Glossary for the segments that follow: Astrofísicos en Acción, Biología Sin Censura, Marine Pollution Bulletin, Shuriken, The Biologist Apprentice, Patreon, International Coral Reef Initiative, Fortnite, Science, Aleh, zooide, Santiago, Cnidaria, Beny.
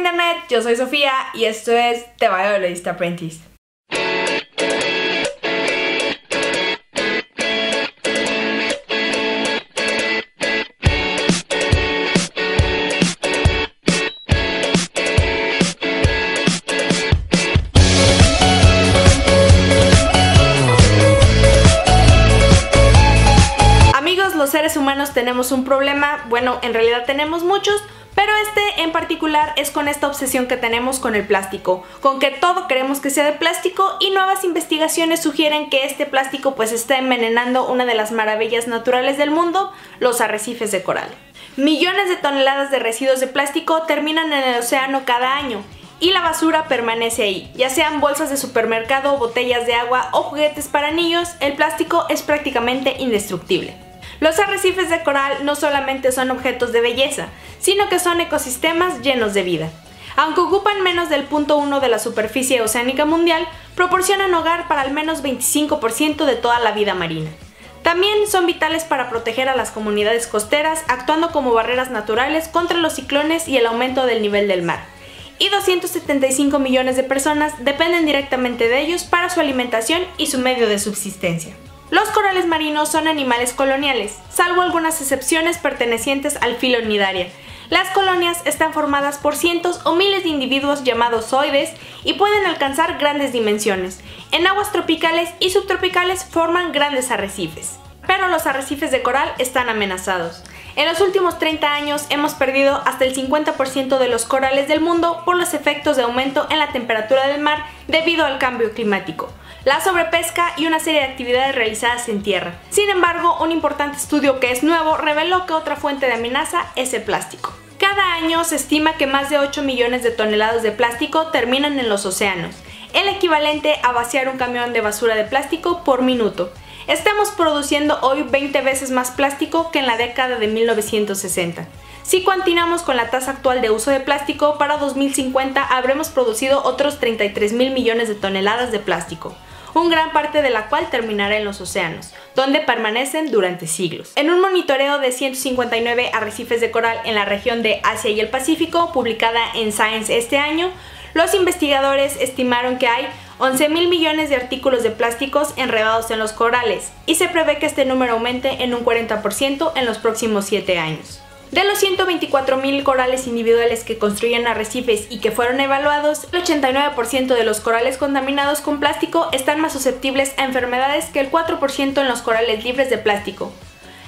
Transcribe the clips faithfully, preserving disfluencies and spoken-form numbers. internet, yo soy Sofía y esto es The Biologist Apprentice. Seres humanos tenemos un problema, bueno, en realidad tenemos muchos, pero este en particular es con esta obsesión que tenemos con el plástico, con que todo queremos que sea de plástico, y nuevas investigaciones sugieren que este plástico pues está envenenando una de las maravillas naturales del mundo, los arrecifes de coral. Millones de toneladas de residuos de plástico terminan en el océano cada año, y la basura permanece ahí, ya sean bolsas de supermercado, botellas de agua o juguetes para niños. El plástico es prácticamente indestructible. Los arrecifes de coral no solamente son objetos de belleza, sino que son ecosistemas llenos de vida. Aunque ocupan menos del cero punto uno de la superficie oceánica mundial, proporcionan hogar para al menos veinticinco por ciento de toda la vida marina. También son vitales para proteger a las comunidades costeras, actuando como barreras naturales contra los ciclones y el aumento del nivel del mar. Y doscientos setenta y cinco millones de personas dependen directamente de ellos para su alimentación y su medio de subsistencia. Los corales marinos son animales coloniales, salvo algunas excepciones pertenecientes al filo Cnidaria. Las colonias están formadas por cientos o miles de individuos llamados zooides y pueden alcanzar grandes dimensiones. En aguas tropicales y subtropicales forman grandes arrecifes. Pero los arrecifes de coral están amenazados. En los últimos treinta años hemos perdido hasta el cincuenta por ciento de los corales del mundo por los efectos de aumento en la temperatura del mar debido al cambio climático, la sobrepesca y una serie de actividades realizadas en tierra. Sin embargo, un importante estudio que es nuevo reveló que otra fuente de amenaza es el plástico. Cada año se estima que más de ocho millones de toneladas de plástico terminan en los océanos, el equivalente a vaciar un camión de basura de plástico por minuto. Estamos produciendo hoy veinte veces más plástico que en la década de mil novecientos sesenta. Si continuamos con la tasa actual de uso de plástico, para dos mil cincuenta habremos producido otros treinta y tres mil millones de toneladas de plástico, un gran parte de la cual terminará en los océanos, donde permanecen durante siglos. En un monitoreo de ciento cincuenta y nueve arrecifes de coral en la región de Asia y el Pacífico, publicada en Science este año, los investigadores estimaron que hay once mil millones de artículos de plásticos enredados en los corales, y se prevé que este número aumente en un cuarenta por ciento en los próximos siete años. De los ciento veinticuatro mil corales individuales que construyen arrecifes y que fueron evaluados, el ochenta y nueve por ciento de los corales contaminados con plástico están más susceptibles a enfermedades que el cuatro por ciento en los corales libres de plástico.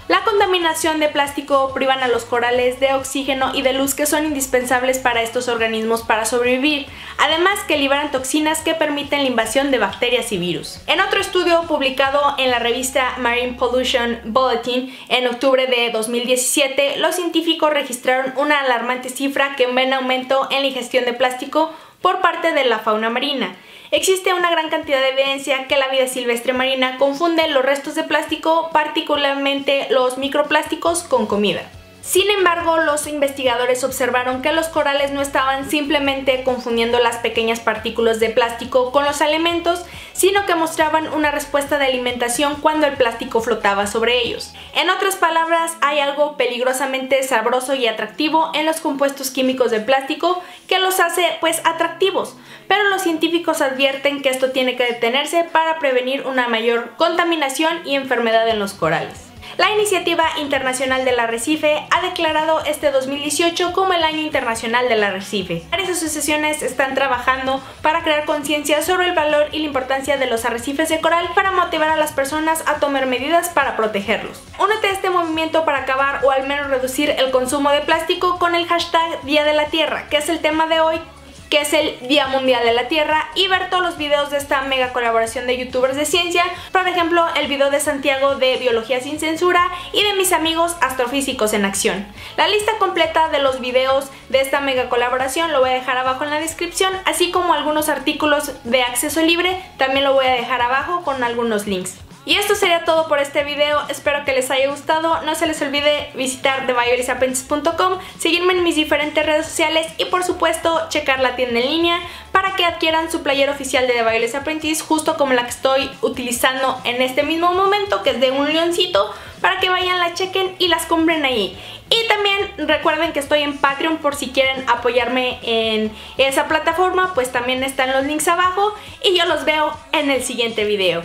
La contaminación de plástico privan a los corales de oxígeno y de luz que son indispensables para estos organismos para sobrevivir, además que liberan toxinas que permiten la invasión de bacterias y virus. En otro estudio publicado en la revista Marine Pollution Bulletin en octubre de dos mil diecisiete, los científicos registraron una alarmante cifra que va en aumento en la ingestión de plástico por parte de la fauna marina. Existe una gran cantidad de evidencia que la vida silvestre marina confunde los restos de plástico, particularmente los microplásticos, con comida. Sin embargo, los investigadores observaron que los corales no estaban simplemente confundiendo las pequeñas partículas de plástico con los alimentos, sino que mostraban una respuesta de alimentación cuando el plástico flotaba sobre ellos. En otras palabras, hay algo peligrosamente sabroso y atractivo en los compuestos químicos del plástico que los hace pues atractivos, pero los científicos advierten que esto tiene que detenerse para prevenir una mayor contaminación y enfermedad en los corales. La Iniciativa Internacional del Arrecife ha declarado este dos mil dieciocho como el Año Internacional del Arrecife. Varias asociaciones están trabajando para crear conciencia sobre el valor y la importancia de los arrecifes de coral para motivar a las personas a tomar medidas para protegerlos. Únete a este movimiento para acabar o al menos reducir el consumo de plástico con el hashtag Día de la Tierra, que es el tema de hoy, que es el Día Mundial de la Tierra, y ver todos los videos de esta mega colaboración de youtubers de ciencia, por ejemplo el video de Santiago de Biología Sin Censura y de mis amigos Astrofísicos en Acción. La lista completa de los videos de esta mega colaboración lo voy a dejar abajo en la descripción, así como algunos artículos de acceso libre, también lo voy a dejar abajo con algunos links. Y esto sería todo por este video, espero que les haya gustado, no se les olvide visitar the biologist apprentice punto com, seguirme en mis diferentes redes sociales y por supuesto checar la tienda en línea para que adquieran su playera oficial de The Biologist Apprentice, justo como la que estoy utilizando en este mismo momento, que es de un leoncito, para que vayan, la chequen y las compren ahí. Y también recuerden que estoy en Patreon por si quieren apoyarme en esa plataforma, pues también están los links abajo y yo los veo en el siguiente video.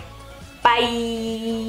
Bye.